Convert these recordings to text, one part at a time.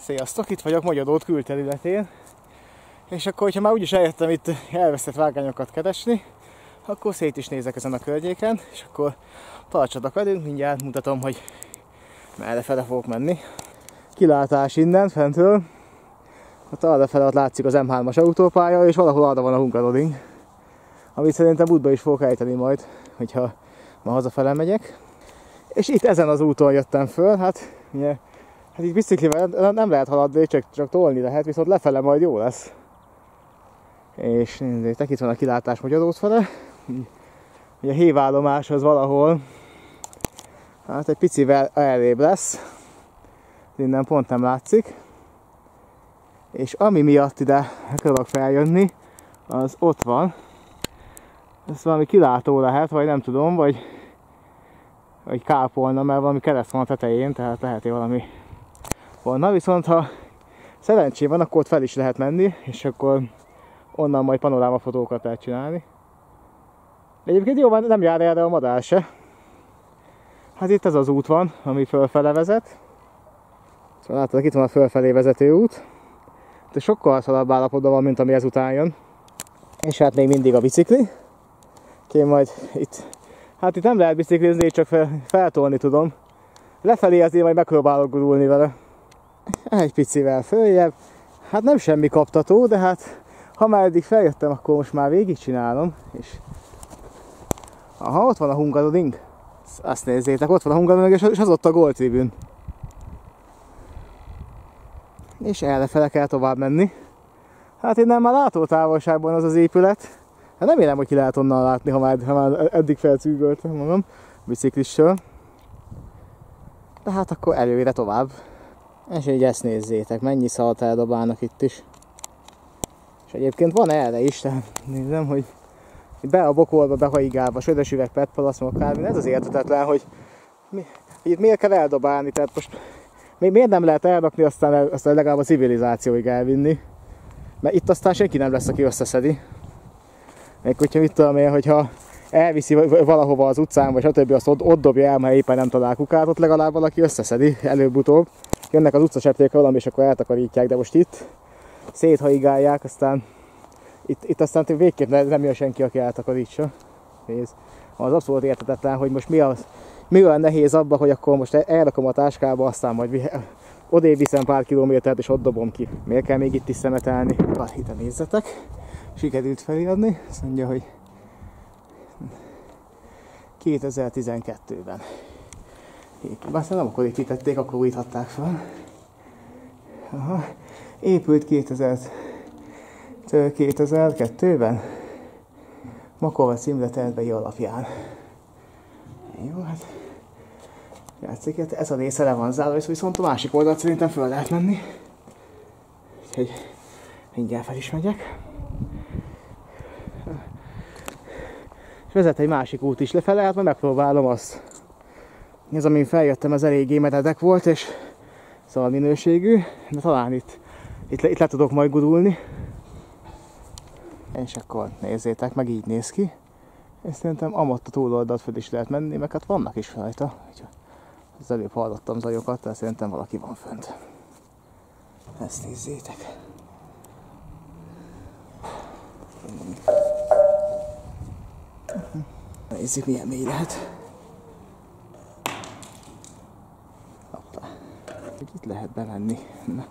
Sziasztok, itt vagyok Magyadót külterületén. És akkor, hogyha már úgyis eljöttem itt elvesztett vágányokat keresni, akkor szét is nézek ezen a környéken, és akkor tartsatok velünk, mindjárt mutatom, hogy merrefele fogok menni. Kilátás innen, fentről. Hát arrafele ott látszik az M3-as autópálya, és valahol arra van a Hungaroring, amit szerintem útba is fogok ejteni majd, hogyha ma hazafele megyek. És itt ezen az úton jöttem föl, hát így biciklivel nem lehet haladni, csak tolni lehet, viszont lefele majd jó lesz. És nézzétek, itt van a kilátás Magyarót fele. Ugye a hévállomás az valahol, hát egy picivel elrébb lesz. Innen pont nem látszik. És ami miatt ide akarok feljönni, az ott van. Ez valami kilátó lehet, vagy nem tudom, vagy kápolna, mert valami kereszt van a tetején, tehát lehet, valami volna. Viszont ha szerencsém van, akkor ott fel is lehet menni, és akkor onnan majd panorámafotókat lehet csinálni. De egyébként jó, nem jár erre a madár se. Hát itt ez az út van, ami fölfele vezet. Szóval látod, itt van a fölfelé vezető út. De sokkal szalabb állapotban van, mint ami ezután jön. És hát még mindig a bicikli. Én majd itt, hát itt nem lehet biciklizni, csak feltolni tudom. Lefelé azért majd megpróbálok gurulni vele. Egy picivel följebb. Hát nem semmi kaptató, de hát ha már eddig feljöttem, akkor most már végigcsinálom. És... aha, ott van a Hungaroring. Azt nézzétek, ott van a Hungaroring, és az ott a góltribűn. És errefele kell tovább menni. Hát innen már látótávolságban az az épület. Hát remélem, hogy ki lehet onnan látni, ha már eddig felcűgöltem magam biciklissel. De hát akkor előre tovább. És így ezt nézzétek, mennyi szart eldobálnak itt is. És egyébként van erre is, tehát nézem, hogy be a bokorba, be haigálva, södös üveg, petpalaszma, akármi. Ez az érthetetlen, hogy itt miért kell eldobálni, tehát most miért nem lehet elrakni, aztán legalább a civilizációig elvinni. Mert itt aztán senki nem lesz, aki összeszedi. Még hogyha mit tudom én, hogyha elviszi valahova az utcán, vagy stb. Azt ott dobja el, mert éppen nem talál kukát, ott legalább valaki összeszedi, előbb-utóbb. Jönnek az utcaseprők valami, és akkor eltakarítják, de most itt széthaigálják, aztán itt aztán végképp nem jön senki, aki eltakarítsa. Nézd, az abszolút érthetetlen, hogy most mi olyan nehéz abban, hogy akkor most elrakom a táskába, aztán majd odébb viszem pár kilométert, és ott dobom ki. Miért kell még itt is szemetelni? Pár hite nézzetek. Sikerült feliratni, azt mondja, hogy 2012-ben. Aztán nem akkor építették, akkor újíthatták fel. Aha. Épült 2002-ben. Makovec Imre tervei alapján. Jó, hát játszik, hát ez a része le van zárva, viszont a másik oldalt szerintem föl lehet menni. Úgyhogy mindjárt fel is megyek. Vezet egy másik út is lefele, hát majd megpróbálom azt. Ez, amin feljöttem, az eléggé meredek volt, és szóval minőségű, de talán itt le tudok majd gurulni. És akkor nézzétek, meg így néz ki. És szerintem amott a túloldalt fel is lehet menni, meg hát vannak is rajta. Az előbb hallottam zajokat, de szerintem valaki van fönt. Ezt nézzétek. Nézzük, milyen mély lehet. Hoppá. Itt lehet bemenni. Na,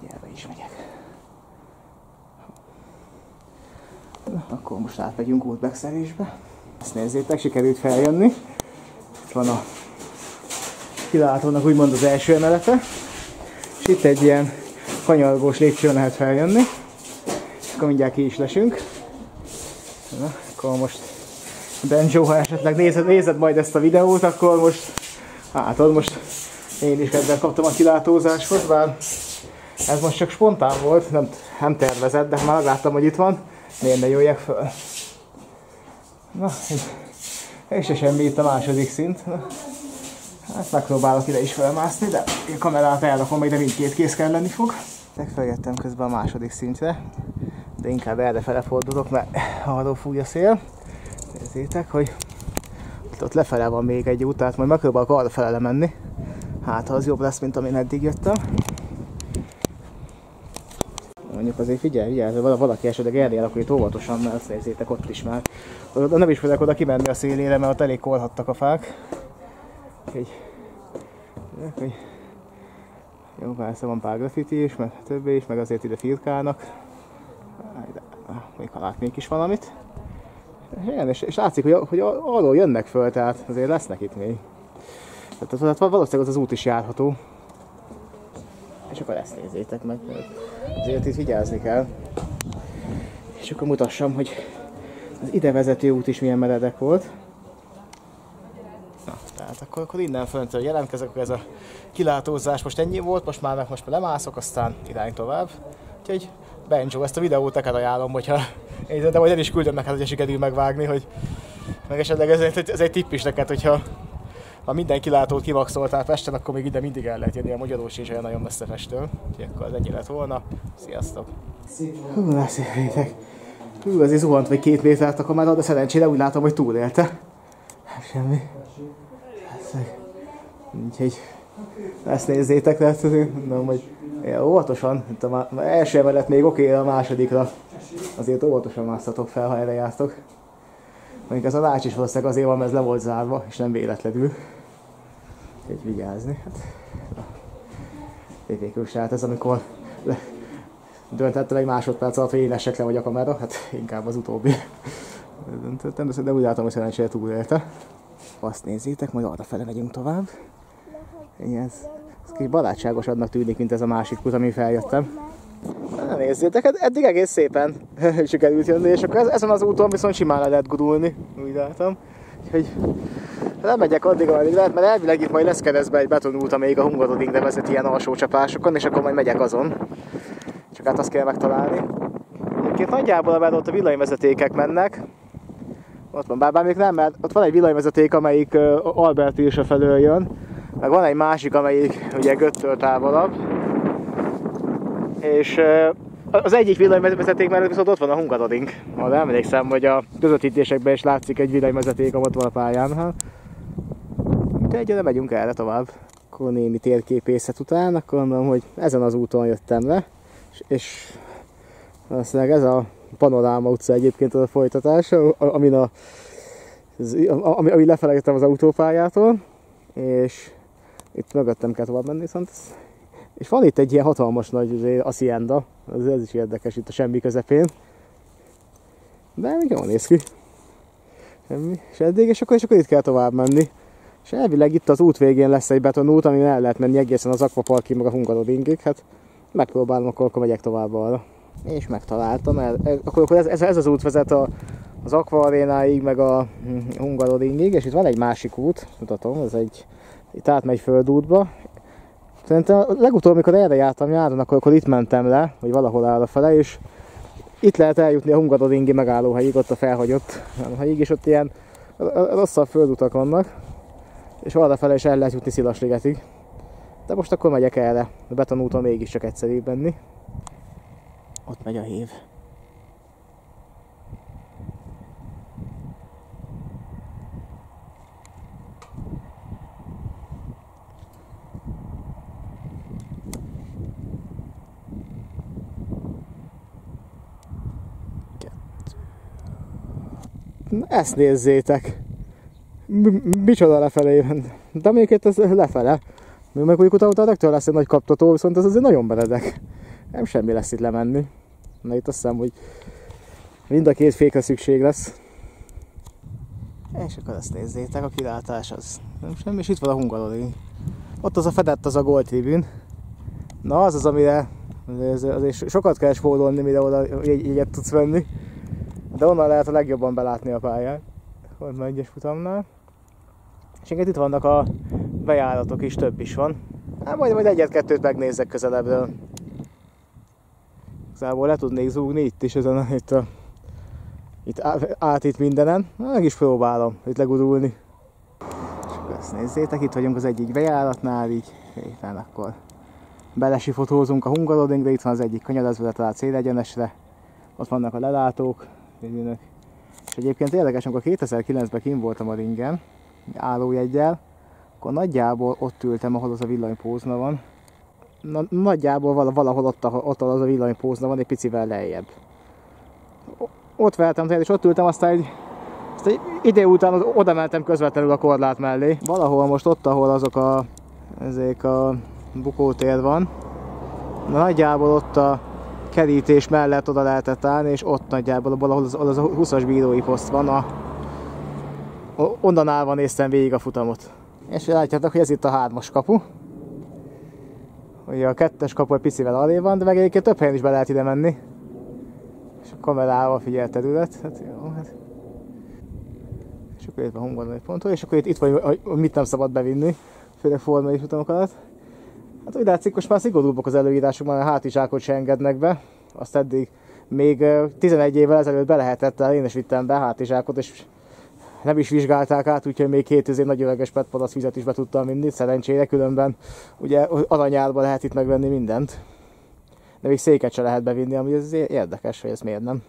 mindjárt is megyek. Na, akkor most átmegyünk útmegszerésbe. Ezt nézzétek, sikerült feljönni. Itt van a kilátónak úgymond az első emelete. És itt egy ilyen kanyargós lépcsőn lehet feljönni. Akkor mindjárt ki is lesünk. Na, akkor most Benjo, ha esetleg nézed majd ezt a videót, akkor most, hát most én is kedvet kaptam a kilátózáshoz, bár ez most csak spontán volt, nem tervezett, de már láttam, hogy itt van, miért ne jöjjek föl. Na, és se semmi itt a második szint. Na, hát megpróbálok ide is felmászni, de a kamerát elrakom, majd mindkét kéz kell lenni fog. Megfelelgettem közben a második szintre, de inkább errefele fordulok, mert arról fúj a szél. Nézzétek, hogy ott lefele van még egy út, tehát majd megpróbálok arrafele lemenni. Hát, ha az jobb lesz, mint amin eddig jöttem. mondjuk azért figyelj, valaki esetleg elnél, akkor itt óvatosan elszerzétek ott is már. Nem is fogok oda kimenni a szélére, mert ott elég kolhattak a fák. Úgyhogy jó, persze van pár graffiti is, meg többé is, meg azért ide firkálnak. Még ha látnék is valamit. Igen, és látszik, hogy alól jönnek föl, tehát azért lesznek itt még. Tehát valószínűleg az út is járható. És akkor ezt nézzétek meg, azért itt vigyázni kell. És akkor mutassam, hogy az ide vezető út is milyen meredek volt. Na, tehát akkor innen föntől jelentkezek, akkor ez a kilátózás most ennyi volt, most már lemászok, aztán irány tovább. Úgyhogy Benjo, ezt a videót neked ajánlom, hogyha én, de majd el is küldöm neked, hogy sikerül megvágni, hogy meg esetleg ez egy tipp is neked, hogyha ha minden kilátót kivakszoltál Pesten, akkor még ide mindig el lehet jönni, a Magyaró sincs olyan nagyon messze Pestől. Úgyhogy akkor az ennyi lett volna. Sziasztok! Hú, na szépen! Hú, azért zuhant vagy 2 métert a kamera, de szerencsére úgy látom, hogy túlélte. Semmi. Úgyhogy ezt nézzétek, lehet, mondom, hogy óvatosan, az első emelet még oké, a másodikra azért óvatosan másztatok fel, ha erre jártok. Mondjuk ez a lács is valószínűleg azért van, mert ez le volt zárva, és nem véletlenül. Úgyhogy vigyázni. Végül se, hát ez amikor döntettem egy másodperc alatt, hogy én esek le vagy a kamera, hát inkább az utóbbi. Döntöttem, de úgy látom, hogy szerencsére túlélte. Azt nézzétek, majd arrafele megyünk tovább. Igen, ez kicsit barátságosabbnak tűnik, mint ez a másik kút, amin feljöttem. Na, nézzétek, eddig egész szépen sikerült jönni, és akkor ezen az úton viszont simán le lehet gurulni, úgy látom. Úgyhogy nem megyek addig, ameddig lehet, mert elvileg itt majd lesz keresztbe egy betonút, amelyik a Hungaroring nevezett ilyen alsó csapásokon, és akkor majd megyek azon. Csak hát azt kell megtalálni. Egyébként nagyjából, mert ott a villanyvezetékek mennek, ott van, bár még nem, mert ott van egy villanyvezeték, amelyik Albert Ilse felől jön, meg van egy másik, amelyik ugye Göttől távolabb. És az egyik villanyvezeték mellett viszont ott van a Hungaroring. Arra emlékszem, hogy a közvetítésekben is látszik egy villanyvezeték, ott van a pályán. Hát. Egyre megyünk erre tovább. Akkor némi térképészet után, akkor mondom, hogy ezen az úton jöttem le. És aztán ez a Panoráma utca egyébként az a folytatása, ami lefelejtettem az autópályától. És itt mögöttem kell tovább menni, viszont és van itt egy ilyen hatalmas nagy hacienda, ez is érdekes itt a semmi közepén. De még jól néz ki. Semmi, és eddig, és akkor itt kell tovább menni. És elvileg itt az út végén lesz egy betonút, amin el lehet menni egészen az Aquaparkig, meg a Hungaroringig. Hát megpróbálom, akkor megyek tovább arra. És megtaláltam, akkor ez az út vezet az Aquaarénáig, meg a Hungaroringig, és itt van egy másik út, mutatom, itt átmegy földútba. Szerintem legutóbb, amikor erre jártam nyáron, akkor itt mentem le, vagy valahol arrafele, és itt lehet eljutni a Hungaroringi megállóhelyig, ott a felhagyott hegyig, és ott ilyen rosszabb földutak vannak, és arrafele is el lehet jutni Szilasligetig. De most akkor megyek erre, a betonúton mégiscsak egyszerűbb menni. Ott megy a hív. Ezt nézzétek! Micsoda lefelé, de még itt ez lefele. Még meg utána rögtön lesz egy nagy kaptató, viszont ez azért nagyon meredek. Nem semmi lesz itt lemenni. Na itt azt hiszem, hogy mind a 2 fékre szükség lesz. És akkor ezt nézzétek, a kilátás az nem semmi, és itt van a Hungaroring. Ott az a fedett, az a Gold Tribune. Na az az, amire azért sokat kell spórolni, mire oda jegyet tudsz venni. De onnan lehet a legjobban belátni a pályát, ott már egyes futamnál. És itt vannak a bejáratok is, több is van. Hát majd egyet-kettőt megnézzek közelebbről. Igazából le tudnék zúgni itt is, ezen, itt át itt mindenen. Na, meg is próbálom itt legurulni. És akkor ezt nézzétek, itt vagyunk az egyik bejáratnál, így éppen akkor belesifotózunk a Hungaroringre, itt van az egyik kanyarezvedet rá célegyenesre. Ott vannak a lelátók. És egyébként érdekes, amikor 2009-ben kint voltam a ringen, állójeggyel, akkor nagyjából ott ültem, ahol az a villanypózna van. Na, nagyjából valahol ott az a villanypózna van, egy picivel lejjebb. Ott vertem tejet, és ott ültem, aztán egy idő után oda mentem közvetlenül a korlát mellé. Valahol most ott, ahol azok a, ezek a bukótér van, na, nagyjából ott a kerítés mellett oda lehetett állni, és ott nagyjából valahol az a 20-as bírói poszt van, onnan állva néztem végig a futamot. És látjátok, hogy ez itt a 3-as kapu. Ugye a 2-es kapu egy picivel alébb van, de meg egyébként több helyen is be lehet ide menni. És a kamerával figyel terület. Hát jó, hát. És akkor itt van Hungarban egy ponton, és akkor itt van, mit nem szabad bevinni, főleg formai futamok alatt. Hát úgy látszik, most már szigorúbbak az előírások, már a hátizsákot se engednek be. Azt eddig még 11 évvel ezelőtt be lehetett, én is vittem be hátizsákot, és nem is vizsgálták át, úgyhogy még 2000 nagy üveges petpalac vizet is be tudtam vinni, szerencsére, különben ugye aranyárba lehet itt megvenni mindent. De még széket se lehet bevinni, ami azért érdekes, hogy ez miért nem.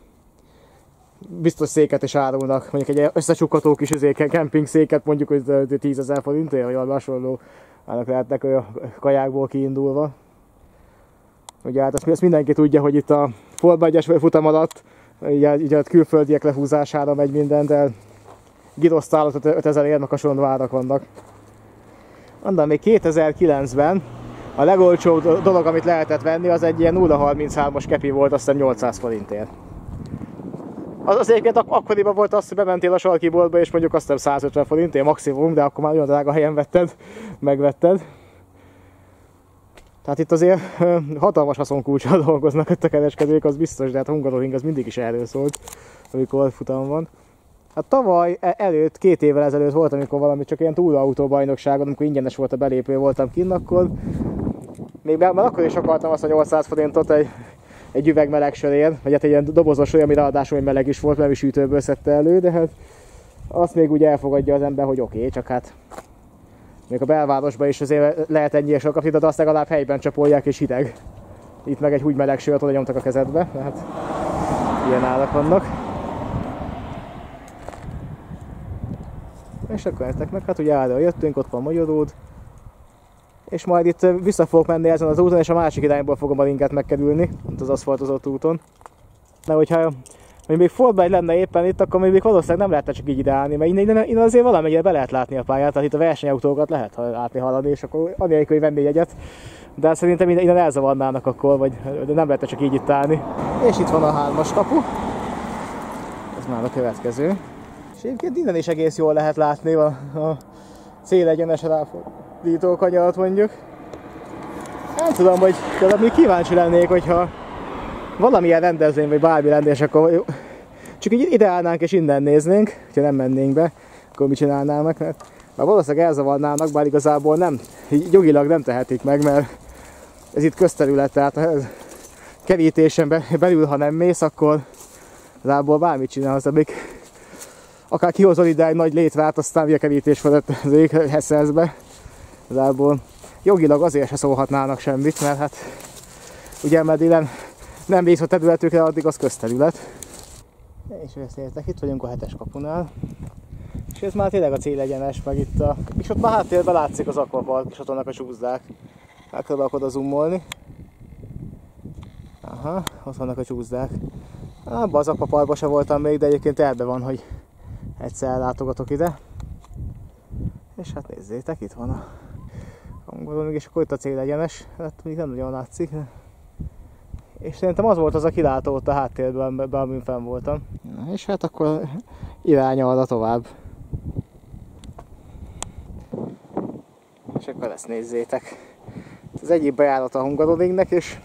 Biztos széket is árulnak, mondjuk egy összecsukható kis kemping széket, mondjuk hogy 10 000 forintért, vagy valami hasonló állnak lehetnek a kajákból kiindulva. Ugye hát azt mindenki tudja, hogy itt a Forma 1-es futam alatt ugye a külföldiek lehúzására megy mindent el. Girosztállat 5000 érnek a sondvárak vannak. Mondom, még 2009-ben a legolcsóbb dolog, amit lehetett venni, az egy ilyen 0,33-as kepi volt, azt hiszem 800 forintért. Az egyébként akkoriban volt az, hogy bementél a sarkiboltba, és mondjuk azt hiszem 150 forintért maximum, de akkor már nagyon drága helyen vetted, megvetted. Tehát itt azért hatalmas haszonkulccsal dolgoznak itt a kereskedők, az biztos, de hát Hungaroring az mindig is erről szólt, amikor futam van. Hát tavaly előtt, 2 évvel ezelőtt volt, amikor valami csak ilyen túrautóbajnokságon, amikor ingyenes volt a belépő, voltam kinn, akkor még már akkor is akartam azt a 800 forintot egy üveg meleg sörért, vagy hát egy ilyen dobozos sör, ami ráadásul meleg is volt, nem is sütőből szedte elő, de hát azt még úgy elfogadja az ember, hogy oké, csak hát még a belvárosban is azért lehet ennyire sok kapni, de azt legalább helyben csapolják és hideg. Itt meg egy úgy meleg sört oda nyomtak a kezedbe, hát ilyen állak vannak. És akkor jöttek meg, hát ugye erről jöttünk, ott van Magyar út, és majd itt vissza fogok menni ezen az úton, és a másik irányból fogom a ringet megkerülni, mint az aszfaltozott úton. De hogyha még Forma 1 lenne éppen itt, akkor még valószínűleg nem lehetne csak így ideálni, mert innen azért valamennyire be lehet látni a pályát, tehát itt a versenyautókat lehet látni haladni, és akkor anélkül, hogy venni jegyet. De szerintem innen elzavarnának akkor, vagy de nem lehetne csak így itt állni. És itt van a 3-as kapu, ez már a következő. Egyébként innen is egész jól lehet látni a célegyenes ráfordító kanyarat mondjuk. Nem tudom, hogy még kíváncsi lennék, hogyha valamilyen rendezvény vagy bármi rendezés, akkor csak így ide állnánk és innen néznénk, hogyha nem mennénk be, akkor mit csinálnának? Mert valószínűleg elzavarnának, bár igazából nem, jogilag nem tehetik meg, mert ez itt közterület, tehát ez kerítésen belül, ha nem mész, akkor rából bármit csinálsz, amik akár kihozol ide egy nagy létrát, aztán a kerítés felett az éghez be. Zából jogilag azért se szólhatnának semmit, mert hát ugye meddilen nem vész a területükre, addig az közterület. És ezt értek, itt vagyunk a 7-es kapunál. És ez már tényleg a célegyenes, meg itt a... És ott már háttérben látszik az akvapark, és ott vannak a csúszdák. Megpróbálok oda zoomolni. Aha, ott vannak a csúszdák. Abban az akvaparkban sem voltam még, de egyébként elben van, hogy egyszer ellátogatok ide, és hát nézzétek, itt van a Hungaroring, és akkor itt a célegyenes, hát még nem nagyon látszik, de... és szerintem az volt az a kilátó ott a háttérben, amin fenn voltam. Na, és hát akkor irány arra tovább. És akkor ezt nézzétek. Ez egyik bejárat a Hungaroringnek, és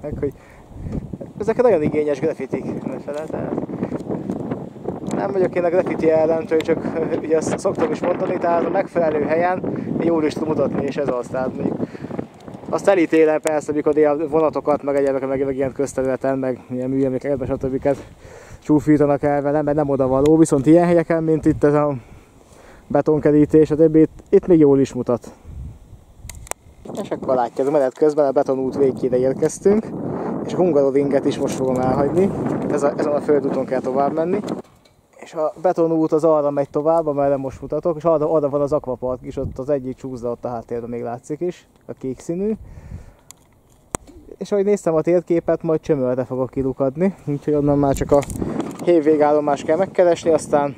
meg, hogy ezek nagyon igényes grafitik, ne feled. Nem vagyok én a graffiti ellentől, csak ugye azt szoktam is mondani, tehát a megfelelő helyen jól is tud mutatni, és ez az. Tehát azt elítélem persze, amikor ilyen vonatokat, meg egyébként meg ilyen közterületen, meg ilyen műemlékeket, stb. Csúfítanak el velem, mert nem odavaló, viszont ilyen helyeken, mint itt ez a betonkerítés, stb. Itt még jól is mutat. És akkor látjátok, menet közben a betonút végére érkeztünk, és a Hungaroringet is most fogom elhagyni, ezen a földúton kell tovább menni. És a betonút az arra megy tovább, amerre most mutatok, és arra van az akvapark is, ott az egyik csúszda ott a háttérben még látszik is, a kék színű. és ahogy néztem a térképet, majd Csömörre fogok kilukadni, úgyhogy onnan már csak a hétvégállomást kell megkeresni, aztán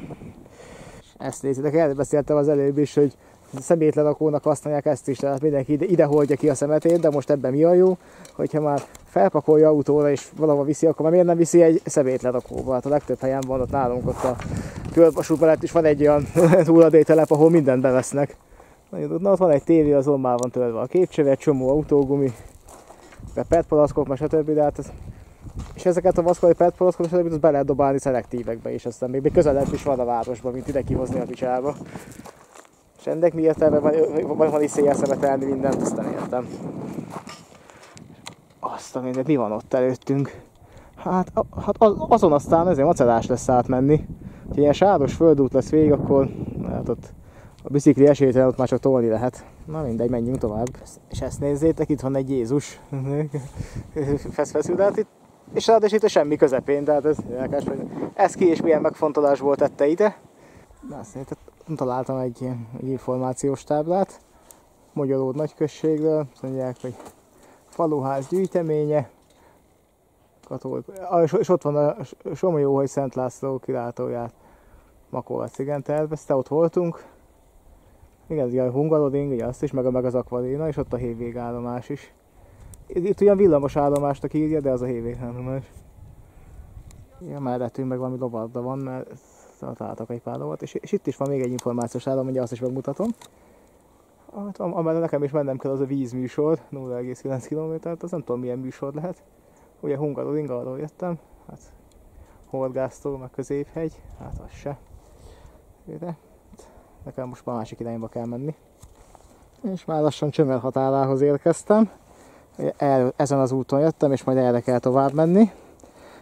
ezt nézitek, erről beszéltem az előbb is, hogy szemétlenakónak használják ezt is, tehát mindenki ide hordja ki a szemetét, de most ebben mi a jó, hogyha már felpakolja autóra és valahol viszi, akkor már miért nem viszi egy szemétlenakóba? Hát a legtöbb helyen van ott nálunk, ott a külvasút mellett is van egy olyan hulladéktelep, ahol mindent bevesznek. Na, ott van egy tévé, azon már van törve a képcsöve, egy csomó autógumi, petpalackok, meg stb. De hát ez... És ezeket a vaszkali petpalackok, stb. Be lehet dobálni szelektívekbe is, aztán még közelebb is van a városban, mint ide kihozni a picsába. És ennek mi értelme van is széjjel szemetelni mindent, aztán értem. Azt a mindent, mi van ott előttünk? Hát, azon aztán ezért macerás lesz átmenni. Ha ilyen sáros földút lesz végig, akkor hát ott a bicikli esélytelen, ott már csak tolni lehet. Na mindegy, menjünk tovább. És ezt nézzétek, itt van egy Jézus. Feszül, de hát itt, és ráadásul itt a semmi közepén, tehát ez érdekes, hogy ez ki és milyen megfontolásból tette ide. Na, azt nézd, találtam egy információs táblát, Magyaród nagyközségről, azt mondják, hogy faluház gyűjteménye, és ott van a Somlyóhely Szent László kilátóját, Makovec, igen, tervezte, ott voltunk. Igen, ugye a Hungaroding, ugye azt is, meg az Akvaréna, és ott a hétvégállomás is. Itt ugyan villamos állomásnak írja, de az a hétvégállomás. Igen, mellettünk meg valami lovarda van, mert találtak egy pár lovat, és itt is van még egy információs állom, ugye azt is megmutatom. Amerre nekem is mennem kell, az a vízműsor, 0,9 km, az nem tudom milyen műsor lehet. Ugye Hungaroring, arról jöttem, hát Horgásztó, meg Középhegy, hát az se. De nekem most már másik irányba kell menni. És már lassan Csömör határához érkeztem. Ezen az úton jöttem, és majd erre kell tovább menni.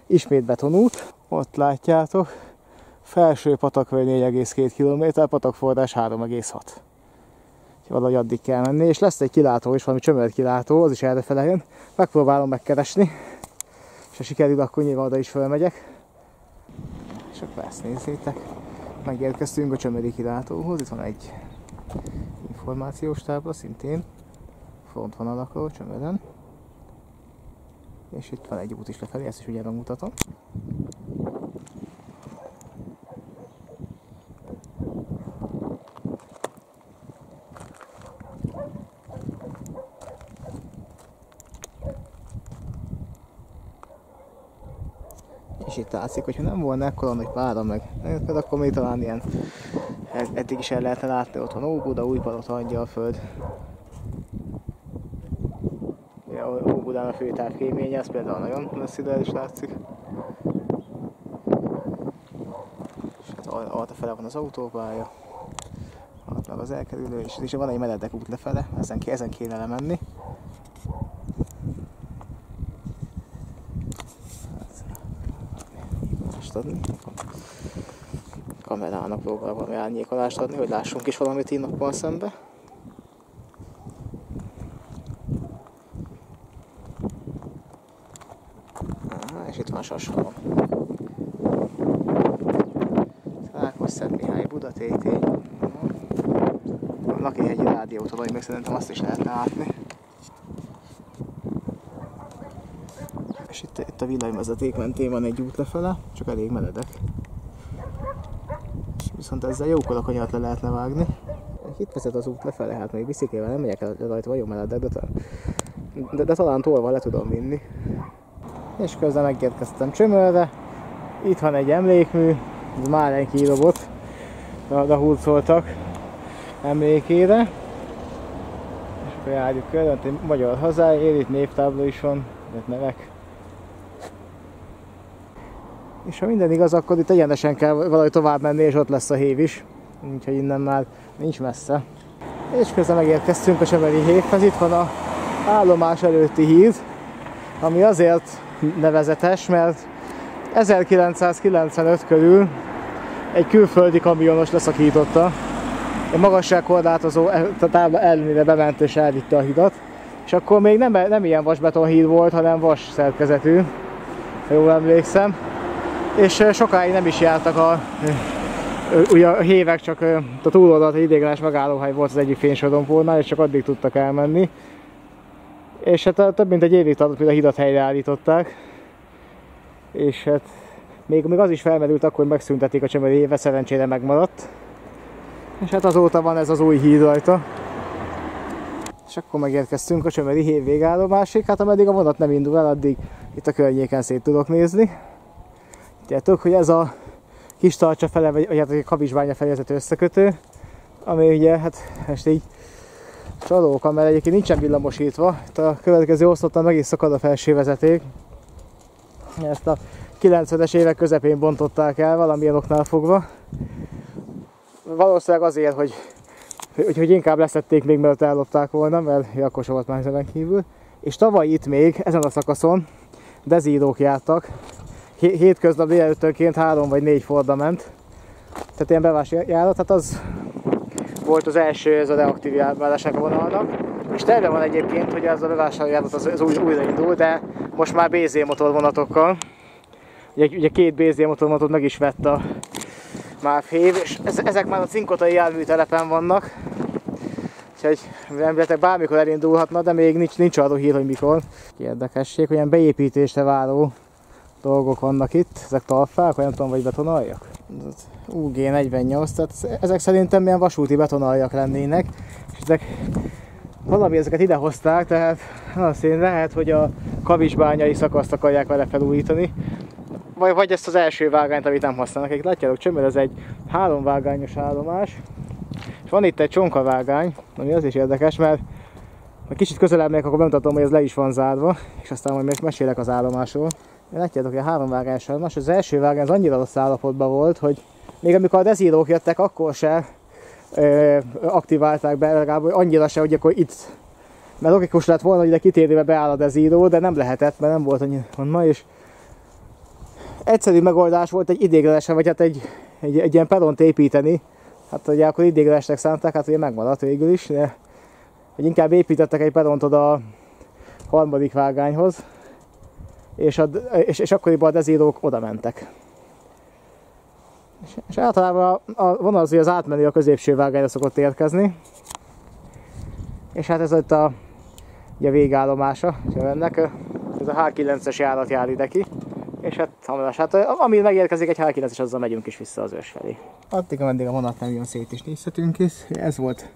Ismét betonút, ott látjátok. Felső Patakvölgy 4,2 km, Patakforrás 3,6. Valahogy addig kell menni, és lesz egy kilátó is, valami Csömör kilátó, az is errefele jön. Megpróbálom megkeresni, és ha sikerül, akkor nyilván oda is fölmegyek. És akkor ezt nézzétek. Megérkeztünk a Csömöri kilátóhoz, itt van egy információs tábla, szintén frontvonalakról Csömören. És itt van egy út is lefelé, ezt is ugye megmutatom. És itt látszik, hogyha nem volna ekkora nagy pára meg, akkor még talán ilyen eddig is el lehetne látni, ott van Óbuda, Újpalota, Angyalföld. Ja, Óbudán a főtávkéménye, ez például nagyon messzire is látszik. És hát arra fele van az autópálya, ott meg az elkerülő, és van egy meredek út lefele, ezen kéne lemenni. Adni. A kamerának próbál valami árnyékolást adni, hogy lássunk is valamit így nappal szembe. És itt van Sashalom. Rákosszent Mihály, Buda, Tétény. Vannak egy rádiótól, hogy még szerintem azt is lehetne látni. És itt a villanyvezeték mentén van egy út lefele, csak elég meredek. Viszont ezzel jókora kanyart le lehetne vágni. Itt vezet az út lefele, hát még biciklivel nem megyek el rajta, vagy jó meredek, de talán tolva le tudom vinni. És közben megérkeztem Csömörre. Itt van egy emlékmű, ez Márenki Robot, de hurcoltak emlékére. És akkor járjuk körül, egy magyar hazáért, itt névtábla is van, itt nevek. És ha minden igaz, akkor itt egyenesen kell valahogy tovább menni, és ott lesz a hév is. Úgyhogy innen már nincs messze. És közben megérkeztünk a Csömöri hévhez. Itt van a állomás előtti híd, ami azért nevezetes, mert 1995 körül egy külföldi kamionos leszakította. Egy magasságkorlátozó tábla ellenére bement és elvitte a hidat. És akkor még nem ilyen vasbetonhíd volt, hanem vas szerkezetű, ha jól emlékszem. És sokáig nem is jártak a hévek, csak a túloldalt idéglenes megállóhely volt az egyik fénysorompónál, és csak addig tudtak elmenni. És hát több mint egy évig tartott, mint a hidat helyreállították. És hát még az is felmerült akkor, hogy megszüntették a csömöri éve, szerencsére megmaradt. És hát azóta van ez az új híd rajta. És akkor megérkeztünk a csömöri hév végállomásig, hát ameddig a vonat nem indul el, addig itt a környéken szét tudok nézni. Tudjátok, hogy ez a kis tartsa fele, vagy hát a Kavicsbánya felé vezető összekötő, ami ugye, hát most így csalóka, mert egyébként nincsen villamosítva. Itt a következő oszlopnál meg is szakad a felső vezeték. Ezt a 90-es évek közepén bontották el valamilyen oknál fogva. Valószínűleg azért, hogy inkább leszették még, mert ellopták volna, mert akkor volt már ezen kívül. És tavaly itt még, ezen a szakaszon dezírók jártak. Hétköznap délelőttönként 3 vagy 4 Forda ment. Tehát ilyen bevásárjárat, hát az volt az első, ez a reaktiválásnak a vonalnak. És terve van egyébként, hogy ez a bevásárjárat az újraindul, de most már BZ motorvonatokkal. Ugye 2 BZ motorvonatot meg is vett a MÁV Hév, és ezek már a cinkotai járműtelepen vannak. Úgyhogy remélhetőleg bármikor elindulhatna, de még nincs arról hír, hogy mikor. Érdekesség, hogy ilyen beépítésre váró dolgok vannak itt, ezek talpfák, vagy nem tudom, vagy betonaljak. UG48, tehát ezek szerintem ilyen vasúti betonaljak lennének, és ezek valami ezeket idehozták, tehát valószínűleg lehet, hogy a Kavicsbányai szakaszt akarják vele felújítani, vagy ezt az első vágányt, amit nem használnak. Itt látjátok, Csömör ez egy 3 vágányos állomás, és van itt egy csonkavágány, ami az is érdekes, mert ha kicsit közelebb megyek, akkor bemutatom, hogy ez le is van zárva, és aztán majd még mesélek az állomásról. Látjátok, hogy a 3 vágányos állomás, az első vágány az annyira rossz állapotban volt, hogy még amikor a dezírók jöttek, akkor se aktiválták be, legalább annyira se, hogy akkor itt. Mert logikus lett volna, hogy ide kitérőbe beáll a dezíró, de nem lehetett, mert nem volt annyi honnan, és egyszerű megoldás volt egy idéglenesen, vagy hát egy ilyen peront építeni. Hát ugye akkor idéglenesnek szánták, hát ugye megmaradt végül is, de hogy inkább építettek egy peront oda a 3. vágányhoz. És akkoriban a dezírók oda mentek. És általában van az, hogy az átmenő a középső vágányra szokott érkezni. És hát ez ott ugye a végállomása, ennek ez a H9-es járat jár ide ki. És hát hamaros, hát ami megérkezik egy H9-es, azzal megyünk is vissza az ős felé. Addig, ameddig a vonat nem jön, szét is nézhetünk is. Ez volt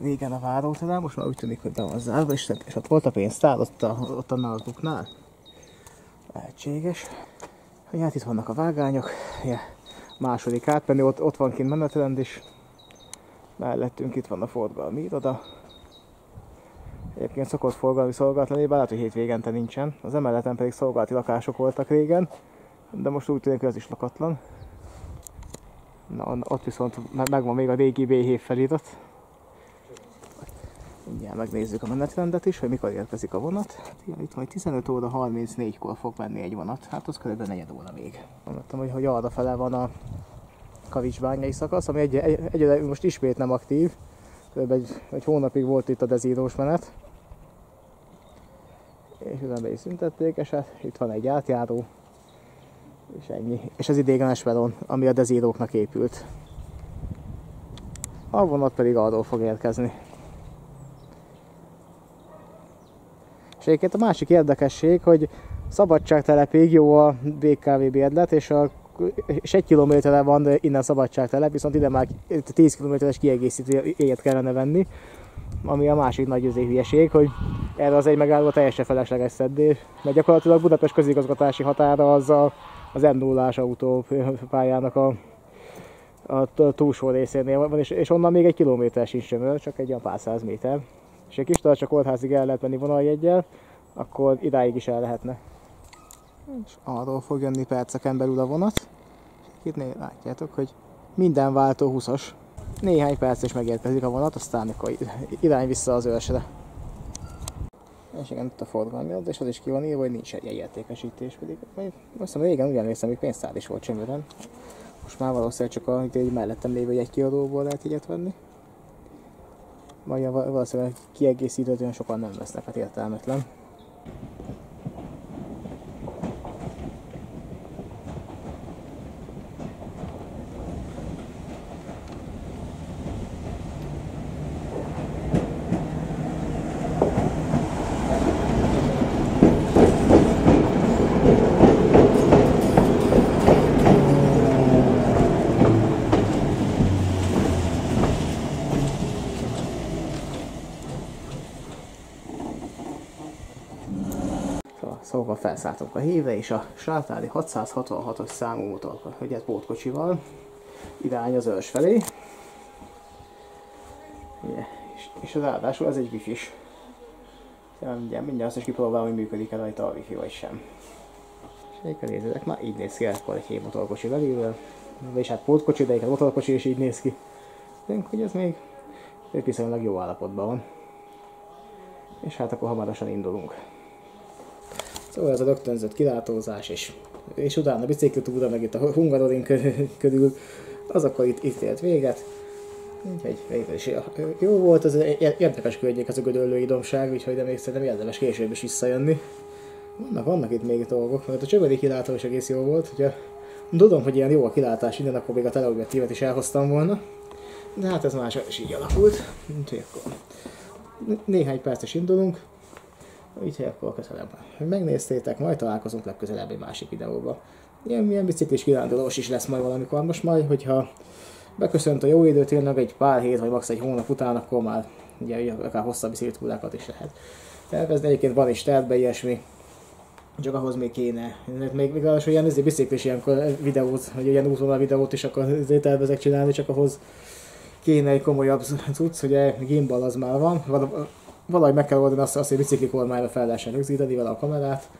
régen a váróterem, most már úgy tűnik, hogy be van zárva, és ott volt a pénztár, ott a náluknál. Lehetséges. Hát itt vannak a vágányok, ja, második átmenő, ott van kint menetrend is. Mellettünk itt van a forgalmi iroda. Egyébként szokott forgalmi szolgálat lenni, bár hát, hogy hétvégente nincsen. Az emeleten pedig szolgálati lakások voltak régen, de most úgy tűnik, hogy ez is lakatlan. Na, ott viszont megvan még a régi B-hév felirat. Mindjárt megnézzük a menetrendet is, hogy mikor érkezik a vonat. Itt majd 15 óra 34-kor fog menni egy vonat, hát az kb. 4 óra még. Mondtam, hogy arrafele van a Kavicsbányai szakasz, ami egyre most ismét nem aktív. Kb. egy hónapig volt itt a dezírós menet. És ezen be is szüntették, és hát itt van egy átjáró. És ennyi. És az idéglenes peron, ami a dezíróknak épült. A vonat pedig arról fog érkezni. És egyébként a másik érdekesség, hogy Szabadságtelepig jó a BKV bérlet, és 1 kilométerre van innen Szabadságtelep, viszont ide már 10 kilométeres kiegészítőjét kellene venni, ami a másik nagy hülyeség, hogy erre az egy megálló teljesen felesleges szeddés, mert gyakorlatilag Budapest közigazgatási határa az az M0-ás autópályának a túlsó részénél van, és onnan még 1 kilométer sincs Csömör, csak egy olyan pár száz méter. És egy kis tartsa kórházig el lehet menni vonaljeggyel, akkor idáig is el lehetne. És arról fog jönni perceken belül a vonat. Itt látjátok, hogy minden váltó 20-as. Néhány perc is megérkezik a vonat, aztán mikor irány vissza az Őrsre. És igen, itt a forgalmi, és az is ki van írva, hogy nincs jegyértékesítés, pedig azt hiszem régen ugyanis, még pénztár is volt Csömören. Most már valószínűleg csak egy mellettem lévő egy kiadóból lehet ilyet venni. Majd valószínűleg kiegészítőt olyan sokan nem vesznek, hát értelmetlen. Szóval felszálltunk a híve, és a Sátári 666-os számú motorhegyet pótkocsival irány az Őrs felé. Yeah. És az ráadásul ez egy wifi-s. Mindjárt azt is kipróbálom, hogy működik-e rajta a wifi vagy sem. És egyébként nézzétek, már így néz ki akkor egy hív motorkocsi belülről. És hát pótkocsi, de egyébként motorkocsi is így néz ki. Tűnk, hogy ez még viszonylag jó állapotban van. És hát akkor hamarosan indulunk. Szóval ez a rögtönzött kilátózás, és utána biciklitúra, meg itt a Hungaroring körül, az akkor itt ért véget. Úgyhogy végül is jó volt, az érdekes környék az a gödöllői dombság, úgyhogy de még szerintem érdemes később is visszajönni. Vannak itt még dolgok, mert a csöböri kilátó is egész jó volt, hogyha tudom, hogy ilyen jó a kilátás innen, akkor még a teleobjektívet is elhoztam volna. De hát ez más is így alakult, úgyhogy akkor néhány perc is indulunk. Úgyhogy akkor köszönöm, hogy megnéztétek, majd találkozunk legközelebb egy másik videóban. Ilyen biciklis kirándulós is lesz majd valamikor. Most majd, hogyha beköszönt a jó idő, tényleg egy pár hét vagy max. Egy hónap után, akkor már ugye akár hosszabb biciklitúrákat is lehet tervezni. Egyébként van is tervbe ilyesmi, csak ahhoz még kéne. Még az, hogy ilyen biciklis ilyenkor videót, vagy ilyen útvonal videót is akkor tervezek csinálni, csak ahhoz kéne egy komolyabb cucc, ugye gimbal az már van. Valahogy meg kell oldani azt, hogy bicikli kormányra fel lehessen rögzíteni vele a kamerát,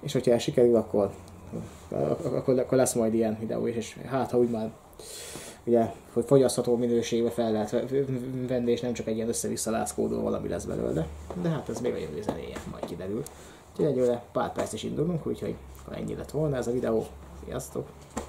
és hogyha sikerül, akkor lesz majd ilyen videó is, és hát ha úgy már ugye, hogy fogyasztható minőségbe fel lehet venni, és nem csak egy ilyen össze-vissza lászkódó valami lesz belőle, de hát ez még a jövő zenéje, majd kiderül. Úgyhogy egyőre pár perc is indulunk, úgyhogy ha ennyi lett volna ez a videó, sziasztok!